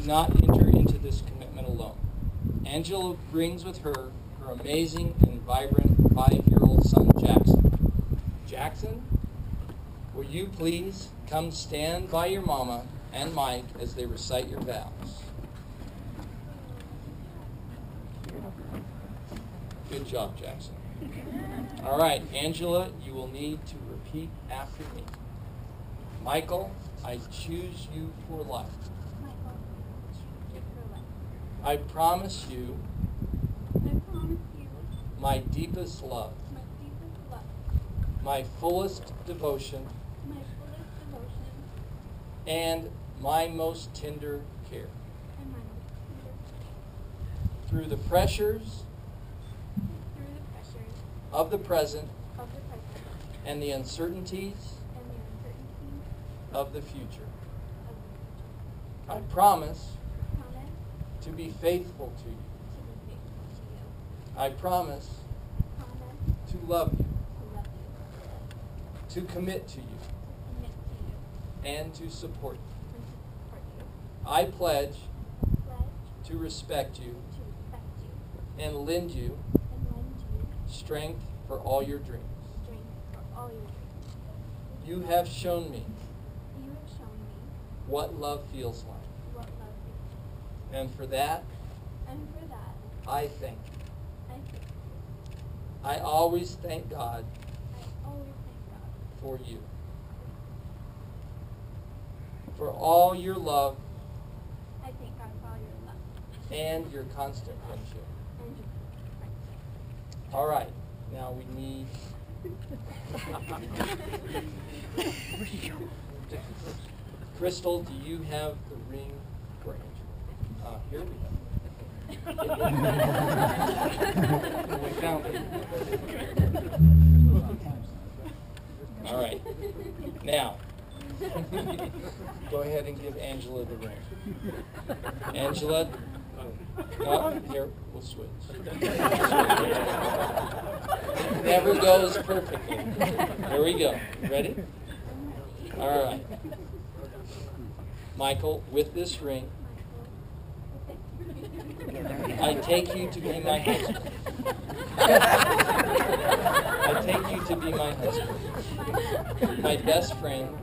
does not enter into this commitment alone. Angela brings with her her amazing and vibrant 5-year-old son, Jackson. Jackson, will you please come stand by your mama and Mike as they recite your vows? Good job, Jackson. All right, Angela, you will need to repeat after me. Michael, I choose you for life. I promise you my deepest love, my fullest devotion, and my most tender care. Through the pressures of the present and the uncertainties of the future, I promise to be faithful to you. I promise to love you, to commit to you, and to support you. I pledge to respect you and lend you strength for all your dreams. You have shown me what love feels like. And for that, I thank you. I always thank God for you, for all your love, and your constant friendship. All right, now we need Crystal, do you have the ring for Angela? Here we go. We found it. All right. Now, go ahead and give Angela the ring. Angela, here, we'll switch. Never goes perfectly. Here we go. Ready? All right. Michael, with this ring, I take you to be my husband. I take you to be my husband, my best friend,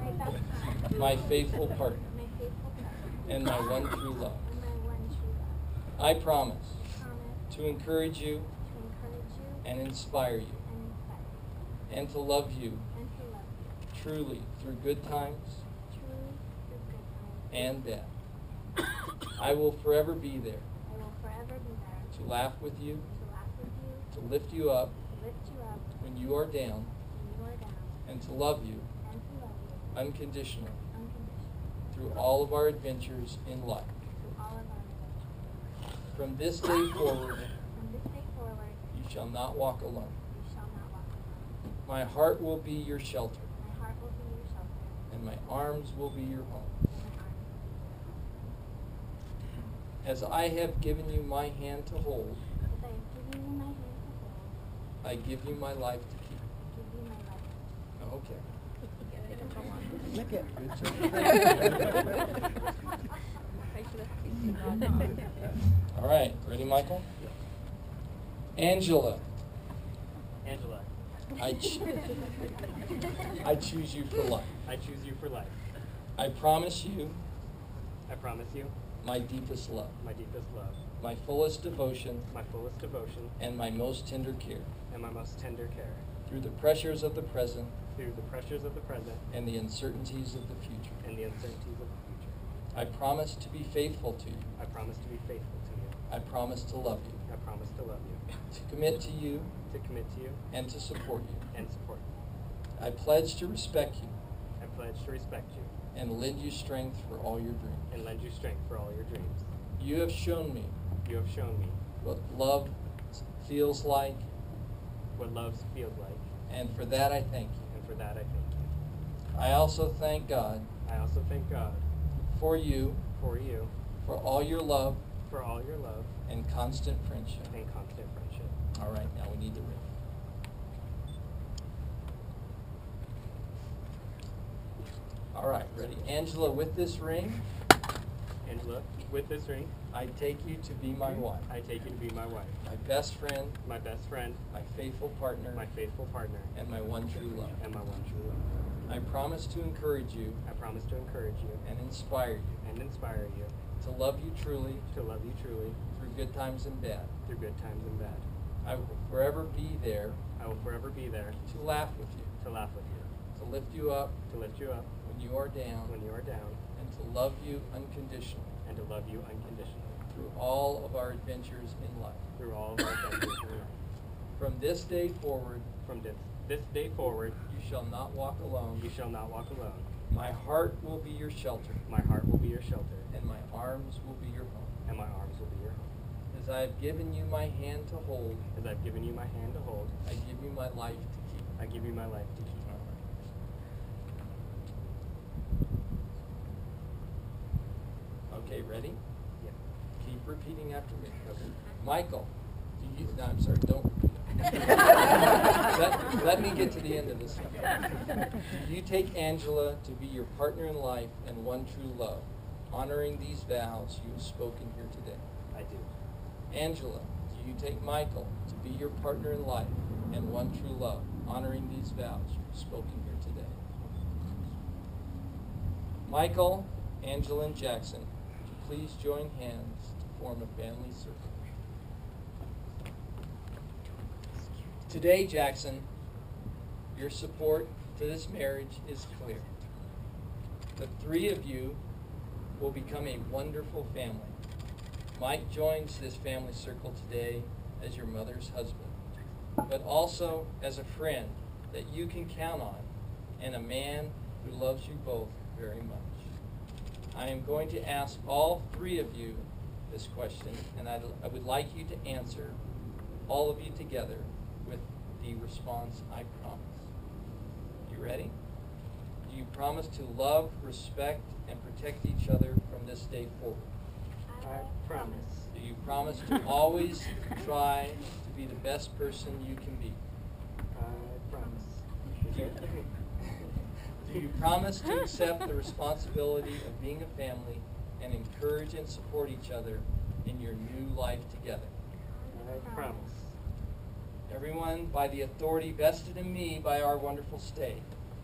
my faithful partner, and my one true love. I promise to encourage you and inspire you, and to love you truly through good times and death. I will forever be there to laugh with you, to lift you up when you are down, and to love you unconditionally through all of our adventures in life. From this day forward, you shall not walk alone. My heart will be your shelter, and my arms will be your home. As I have given you my hand to hold, I give you my life to keep. Oh, okay. All right, ready, Michael? Angela. Angela. I choose you for life. I choose you for life. I promise you. I promise you. My deepest love. My deepest love. My fullest devotion. My fullest devotion. And my most tender care. And my most tender care. Through the pressures of the present. Through the pressures of the present. And the uncertainties of the future. And the uncertainties of the future. I promise to be faithful to you. I promise to be faithful to you. I promise to love you. I promise to love you. To commit to you. To commit to you. And to support you. And support you. I pledge to respect you. I pledge to respect you. And lend you strength for all your dreams. And lend you strength for all your dreams. You have shown me. You have shown me. What love feels like. What love feels like. And for that I thank you. And for that I thank you. I also thank God. I also thank God. For you. For you. For all your love. For all your love. And constant friendship. And constant friendship. All right, now we need the ring. All right, ready. Angela, with this ring. Angela. with this ring, I take you to be my wife. I take you to be my wife. My best friend. My best friend. My faithful partner. My faithful partner. And my one true love. And my one true love. I promise to encourage you. I promise to encourage you. And inspire you. And inspire you. To love you truly. To love you truly. Through good times and bad. Through good times and bad. I will forever be there. I will forever be there. To laugh with you. To laugh with you. To lift you up. To lift you up. When you are down. When you are down. And to love you unconditionally. And to love you unconditionally. Through all of our adventures in life. Through all of our adventures in life. From this day forward. From this day forward. You shall not walk alone. You shall not walk alone. My heart will be your shelter. My heart will be your shelter. And my arms will be your home. And my arms will be your home. As I have given you my hand to hold. As I have given you my hand to hold. I give you my life to keep. I give you my life to keep. Okay, ready? Yeah. Keep repeating after me. Okay. Michael, do you, no, I'm sorry, don't repeat it. let me get to the end of this one. Do you take Angela to be your partner in life and one true love, honoring these vows you have spoken here today? I do. Angela, do you take Michael to be your partner in life and one true love, honoring these vows you have spoken here today? Michael, Angela, and Jackson, please join hands to form a family circle. Today, Jackson, your support to this marriage is clear. The three of you will become a wonderful family. Mike joins this family circle today as your mother's husband, but also as a friend that you can count on and a man who loves you both very much. I am going to ask all three of you this question, and I would like you to answer, all of you together, with the response I promise. You ready? Do you promise to love, respect, and protect each other from this day forward? I promise. Do you promise to always try to be the best person you can be? I promise. Do you promise to accept the responsibility of being a family and encourage and support each other in your new life together? I promise. Everyone, by the authority vested in me by our wonderful state,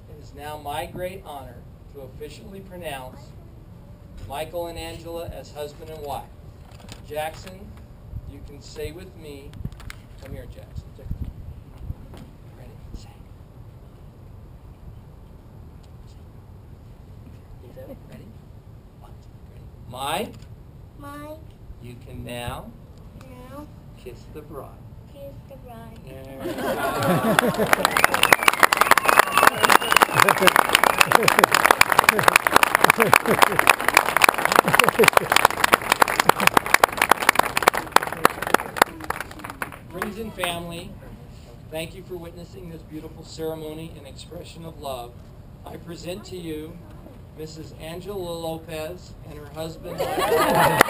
it is now my great honor to officially pronounce Michael and Angela as husband and wife. Jackson, you can say with me, come here, Jackson. Ready? One, two, Mike. Mike. You can now. Now. Kiss the bride. Kiss the bride. Friends and family, thank you for witnessing this beautiful ceremony and expression of love. I present to you Mrs. Angela Lopez and her husband. That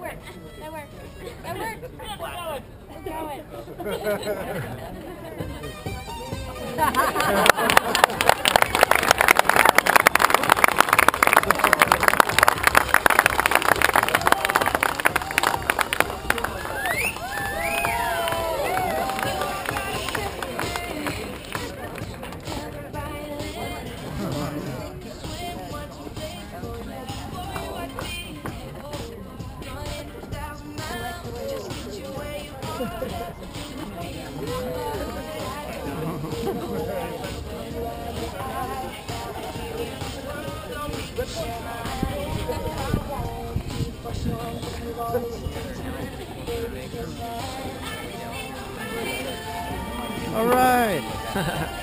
worked. All right.